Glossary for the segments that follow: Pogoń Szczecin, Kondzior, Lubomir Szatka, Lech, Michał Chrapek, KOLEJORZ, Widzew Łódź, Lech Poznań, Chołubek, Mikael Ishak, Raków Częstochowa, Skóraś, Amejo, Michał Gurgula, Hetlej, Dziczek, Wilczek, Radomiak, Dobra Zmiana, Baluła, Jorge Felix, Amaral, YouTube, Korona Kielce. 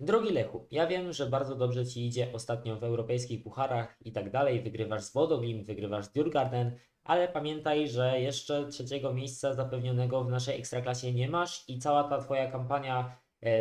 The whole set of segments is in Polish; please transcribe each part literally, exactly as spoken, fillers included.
Drogi Lechu, ja wiem, że bardzo dobrze Ci idzie ostatnio w europejskich pucharach i tak dalej, wygrywasz z Włodowim, wygrywasz z Djurgarden, ale pamiętaj, że jeszcze trzeciego miejsca zapewnionego w naszej Ekstraklasie nie masz i cała ta Twoja kampania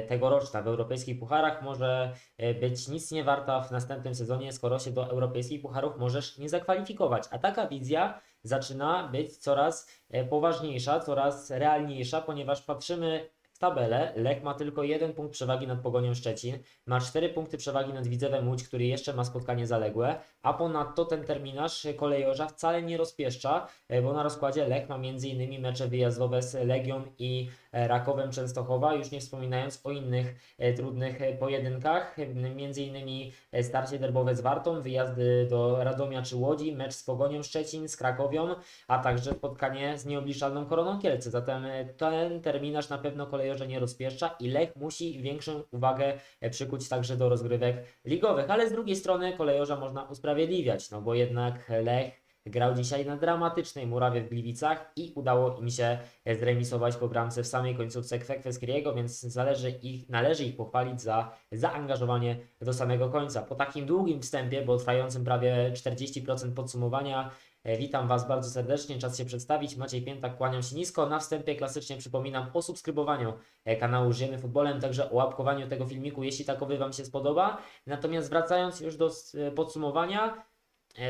tegoroczna w europejskich pucharach może być nic nie warta w następnym sezonie, skoro się do europejskich pucharów możesz nie zakwalifikować. A taka wizja zaczyna być coraz poważniejsza, coraz realniejsza, ponieważ patrzymy w tabelę. Lech ma tylko jeden punkt przewagi nad Pogonią Szczecin, ma cztery punkty przewagi nad Widzewem Łódź, który jeszcze ma spotkanie zaległe, a ponadto ten terminarz Kolejorza wcale nie rozpieszcza, bo na rozkładzie Lech ma między innymi mecze wyjazdowe z Legią i Rakowem Częstochowa, już nie wspominając o innych trudnych pojedynkach, między innymi starcie derbowe z Wartą, wyjazdy do Radomia czy Łodzi, mecz z Pogonią Szczecin, z Krakowią, a także spotkanie z nieobliczalną Koroną Kielce. Zatem ten terminarz na pewno Kolejorze nie rozpieszcza i Lech musi większą uwagę przykuć także do rozgrywek ligowych, ale z drugiej strony Kolejorza można usprawiedliwiać, no bo jednak Lech grał dzisiaj na dramatycznej murawie w Gliwicach i udało im się zremisować po bramce w samej końcówce Kwekweskieriego, więc zależy ich, należy ich pochwalić za zaangażowanie do samego końca. Po takim długim wstępie, bo trwającym prawie czterdzieści procent podsumowania, witam Was bardzo serdecznie, czas się przedstawić. Maciej Piętak, kłaniam się nisko. Na wstępie klasycznie przypominam o subskrybowaniu kanału Żyjemy Futbolem, także o łapkowaniu tego filmiku, jeśli takowy Wam się spodoba. Natomiast wracając już do podsumowania,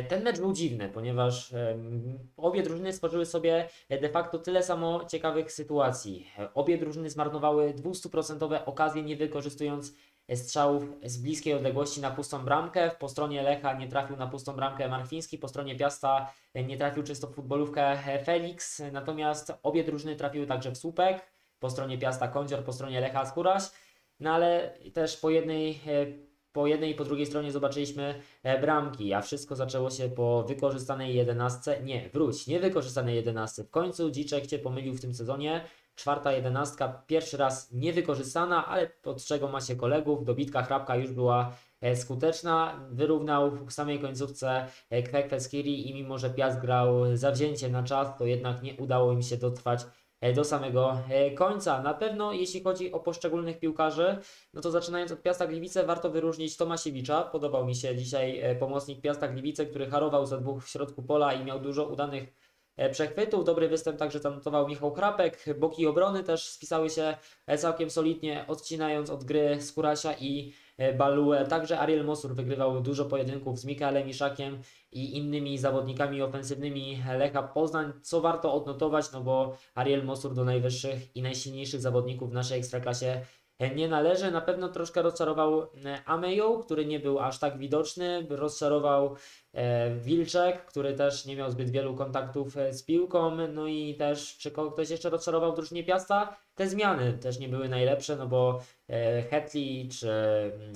ten mecz był dziwny, ponieważ obie drużyny stworzyły sobie de facto tyle samo ciekawych sytuacji. Obie drużyny zmarnowały dwustuprocentowe okazje, nie wykorzystując strzałów z bliskiej odległości na pustą bramkę. Po stronie Lecha nie trafił na pustą bramkę Marchwiński, po stronie Piasta nie trafił czysto w futbolówkę Felix, natomiast obie drużyny trafiły także w słupek, po stronie Piasta Kondzior, po stronie Lecha Skóraś, no ale też po jednej... Po jednej i po drugiej stronie zobaczyliśmy bramki, a wszystko zaczęło się po wykorzystanej jedenastce. Nie, wróć, niewykorzystanej jedenastce. W końcu Dziczek Cię pomylił w tym sezonie. Czwarta jedenastka, pierwszy raz niewykorzystana, ale od czego ma się kolegów. Dobitka Chrapka już była skuteczna. Wyrównał w samej końcówce Kwekweskieri i mimo, że Piast grał zawzięcie na czas, to jednak nie udało im się dotrwać do samego końca. Na pewno jeśli chodzi o poszczególnych piłkarzy, no to zaczynając od Piasta Gliwice warto wyróżnić Tomasiewicza. Podobał mi się dzisiaj pomocnik Piasta Gliwice, który harował za dwóch w środku pola i miał dużo udanych przechwytów. Dobry występ także zanotował Michał Chrapek. Boki obrony też spisały się całkiem solidnie, odcinając od gry Skórasia i Balułę. Także Ariel Mosur wygrywał dużo pojedynków z Mikaelem Iszakiem i innymi zawodnikami ofensywnymi Lecha Poznań, co warto odnotować, no bo Ariel Mosur do najwyższych i najsilniejszych zawodników w naszej Ekstraklasie nie należy. Na pewno troszkę rozczarował Amejo, który nie był aż tak widoczny. Rozczarował e, Wilczek, który też nie miał zbyt wielu kontaktów z piłką. No i też, czy ktoś jeszcze rozczarował w drużynie Piasta? Te zmiany też nie były najlepsze, no bo e, Hetlitz, czy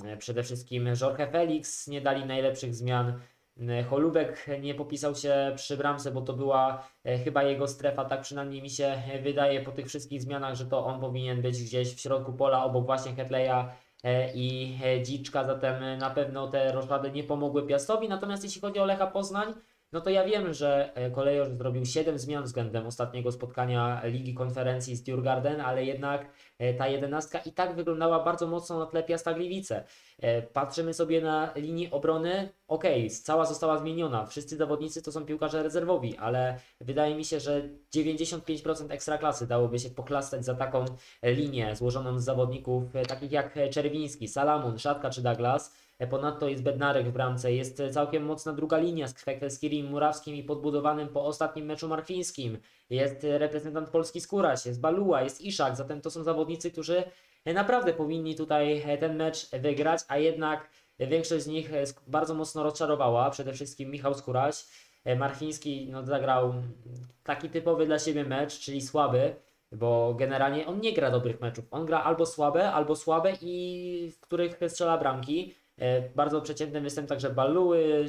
e, przede wszystkim Jorge Felix nie dali najlepszych zmian. Chołubek nie popisał się przy bramce, bo to była chyba jego strefa, tak przynajmniej mi się wydaje po tych wszystkich zmianach, że to on powinien być gdzieś w środku pola obok właśnie Hetleja i Dziczka, zatem na pewno te roszady nie pomogły Piastowi. Natomiast jeśli chodzi o Lecha Poznań, no to ja wiem, że Kolejorz zrobił siedem zmian względem ostatniego spotkania Ligi Konferencji z Djurgarden, ale jednak ta jedenastka i tak wyglądała bardzo mocno na tle Piasta Gliwice. Patrzymy sobie na linię obrony, okej, okay, cała została zmieniona, wszyscy zawodnicy to są piłkarze rezerwowi, ale wydaje mi się, że dziewięćdziesiąt pięć procent Ekstraklasy dałoby się poklastać za taką linię złożoną z zawodników takich jak Czerwiński, Salamon, Szatka czy Douglas. Ponadto jest Bednarek w bramce, jest całkiem mocna druga linia z Kwekweskirim, Murawskim i podbudowanym po ostatnim meczu Marfińskim. Jest reprezentant Polski Skóraś, jest Baluła, jest Ishak, zatem to są zawodnicy, którzy naprawdę powinni tutaj ten mecz wygrać, a jednak większość z nich bardzo mocno rozczarowała, przede wszystkim Michał Skóraś. Marfiński no, zagrał taki typowy dla siebie mecz, czyli słaby, bo generalnie on nie gra dobrych meczów, on gra albo słabe, albo słabe i w których strzela bramki. Bardzo przeciętny występ także Baluły,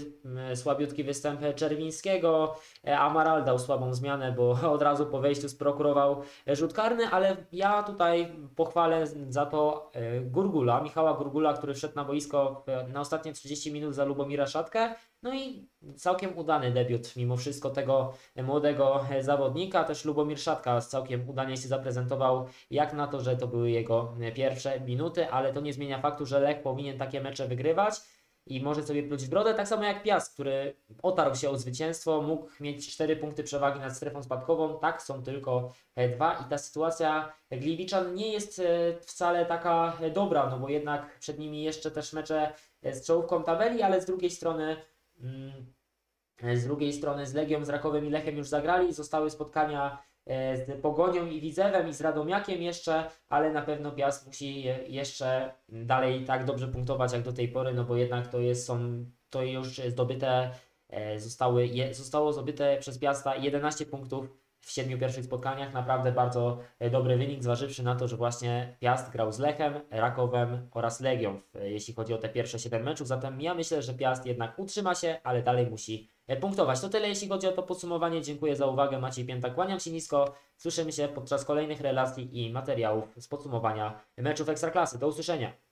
słabiutki występ Czerwińskiego, Amaral dał słabą zmianę, bo od razu po wejściu sprokurował rzut karny, ale ja tutaj pochwalę za to Gurgula, Michała Gurgula, który wszedł na boisko na ostatnie trzydzieści minut za Lubomira Szatkę No i całkiem udany debiut mimo wszystko tego młodego zawodnika. Też Lubomir Szatka całkiem udanie się zaprezentował, jak na to, że to były jego pierwsze minuty, ale to nie zmienia faktu, że Lech powinien takie mecze wygrywać i może sobie pluć w brodę, tak samo jak Piast, który otarł się o zwycięstwo, mógł mieć cztery punkty przewagi nad strefą spadkową, tak, są tylko dwa i ta sytuacja Gliwiczan nie jest wcale taka dobra, no bo jednak przed nimi jeszcze też mecze z czołówką tabeli, ale z drugiej strony z drugiej strony z Legią, z Rakowem i Lechem już zagrali, zostały spotkania z Pogonią i Widzewem i z Radomiakiem jeszcze, ale na pewno Piast musi jeszcze dalej tak dobrze punktować jak do tej pory, no bo jednak to jest, są, to już zdobyte, zostały, zostało zdobyte przez Piasta jedenaście punktów w siedmiu pierwszych spotkaniach, naprawdę bardzo dobry wynik, zważywszy na to, że właśnie Piast grał z Lechem, Rakowem oraz Legią, jeśli chodzi o te pierwsze siedem meczów, zatem ja myślę, że Piast jednak utrzyma się, ale dalej musi punktować. To tyle, jeśli chodzi o to podsumowanie. Dziękuję za uwagę. Maciej Piętak, kłaniam się nisko. Słyszymy się podczas kolejnych relacji i materiałów z podsumowania meczów Ekstraklasy. Do usłyszenia.